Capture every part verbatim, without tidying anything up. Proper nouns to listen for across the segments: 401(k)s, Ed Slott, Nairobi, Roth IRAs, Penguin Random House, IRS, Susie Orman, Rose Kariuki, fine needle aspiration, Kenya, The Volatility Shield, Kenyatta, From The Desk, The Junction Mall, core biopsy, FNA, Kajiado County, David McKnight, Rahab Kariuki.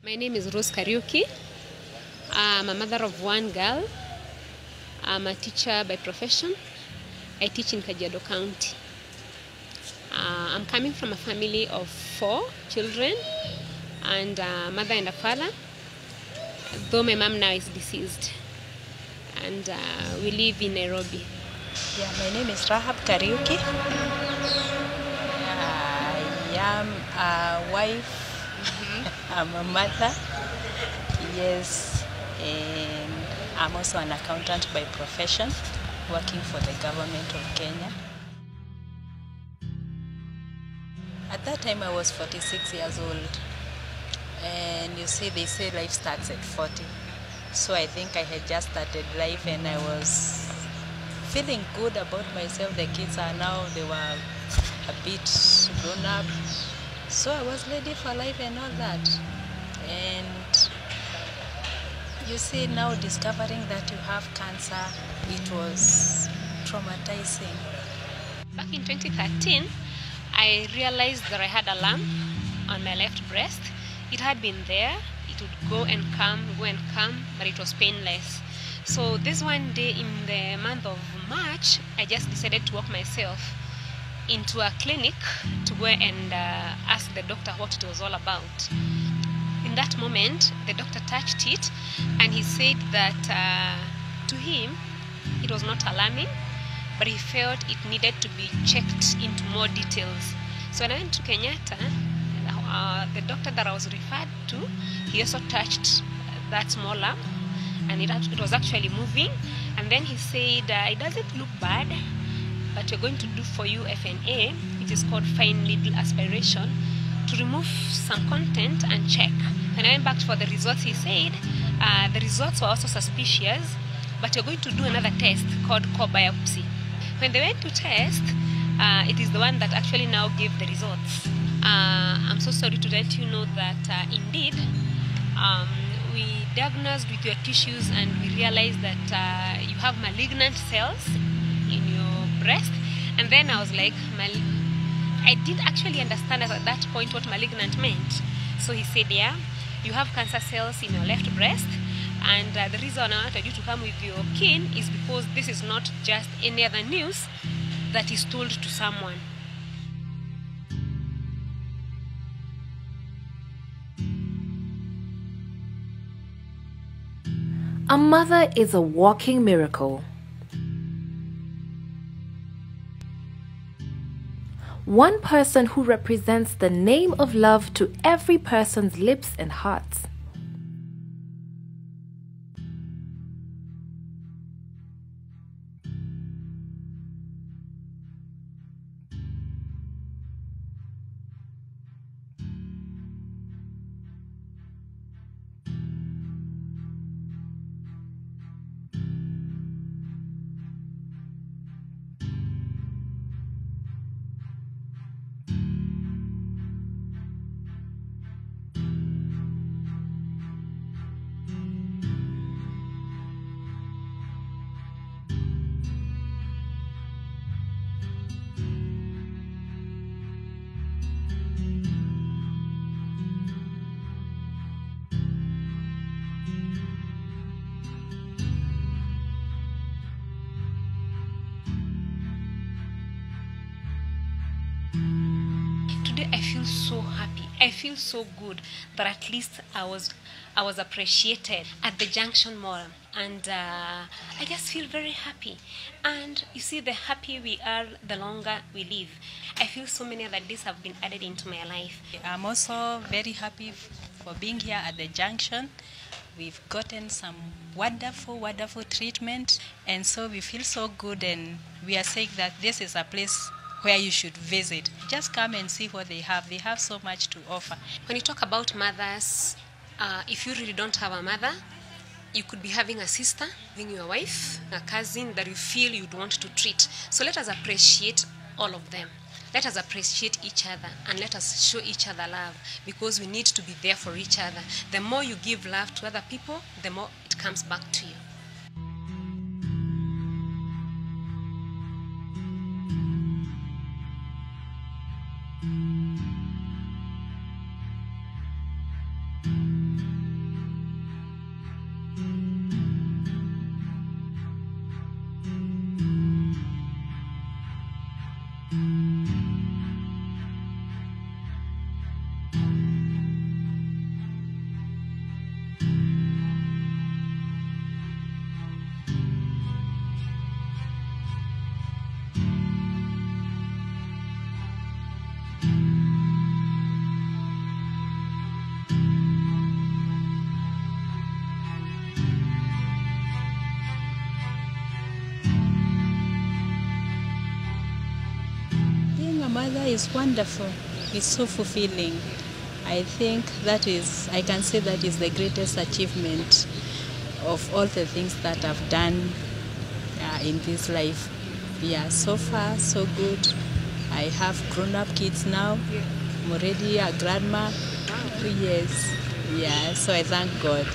My name is Rose Kariuki. I'm a mother of one girl. I'm a teacher by profession. I teach in Kajiado County. Uh, I'm coming from a family of four children and a mother and a father, though my mom now is deceased. And uh, we live in Nairobi. Yeah, my name is Rahab Kariuki. I am a wife. I'm a mother, yes, and I'm also an accountant by profession, working for the government of Kenya. At that time I was forty-six years old, and you see they say life starts at forty. So I think I had just started life and I was feeling good about myself. The kids are now, they were a bit grown up. So I was ready for life and all that. And you see, now discovering that you have cancer, it was traumatizing. Back in twenty thirteen, I realized that I had a lump on my left breast. It had been there. It would go and come, go and come, but it was painless. So this one day in the month of March, I just decided to walk myself into a clinic to go and uh, ask the doctor what it was all about. In that moment, the doctor touched it and he said that uh, to him it was not alarming, but he felt it needed to be checked into more details. So when I went to Kenyatta, uh, the doctor that I was referred to, he also touched that small lump and it, it was actually moving, and then he said uh, it doesn't look bad, but we're going to do for you F N A, which is called fine needle aspiration, to remove some content and check. When I went back for the results, he said uh, the results were also suspicious, but you're going to do another test called core biopsy. When they went to test, uh, it is the one that actually now gave the results. Uh, I'm so sorry to let you know that uh, indeed um, we diagnosed with your tissues and we realized that uh, you have malignant cells in your breast. And then I was like, I didn't actually understand at that point what malignant meant. So he said, yeah, you have cancer cells in your left breast, and uh, the reason I wanted you to come with your kin is because this is not just any other news that is told to someone. A mother is a walking miracle. One person who represents the name of love to every person's lips and hearts. I feel so happy. I feel so good that at least I was I was appreciated at the Junction Mall, and uh, I just feel very happy. And you see, the happier we are, the longer we live. I feel so many other days have been added into my life. I'm also very happy for being here at the Junction. We've gotten some wonderful, wonderful treatment, and so we feel so good, and we are saying that this is a place where you should visit. Just come and see what they have. They have so much to offer. When you talk about mothers, uh, if you really don't have a mother, you could be having a sister, having your wife, a cousin that you feel you'd want to treat. So let us appreciate all of them. Let us appreciate each other and let us show each other love, because we need to be there for each other. The more you give love to other people, the more it comes back to you. Thank you. is wonderful. It's so fulfilling. I think that is, I can say that is the greatest achievement of all the things that I've done uh, in this life. Yeah, so far, so good. I have grown-up kids now. I'm already a grandma. Two years. Yeah, so I thank God.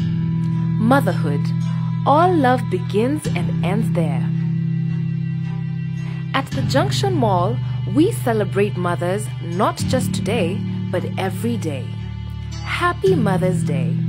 Motherhood. All love begins and ends there. At the Junction Mall, we celebrate mothers not just today, but every day. Happy Mother's Day.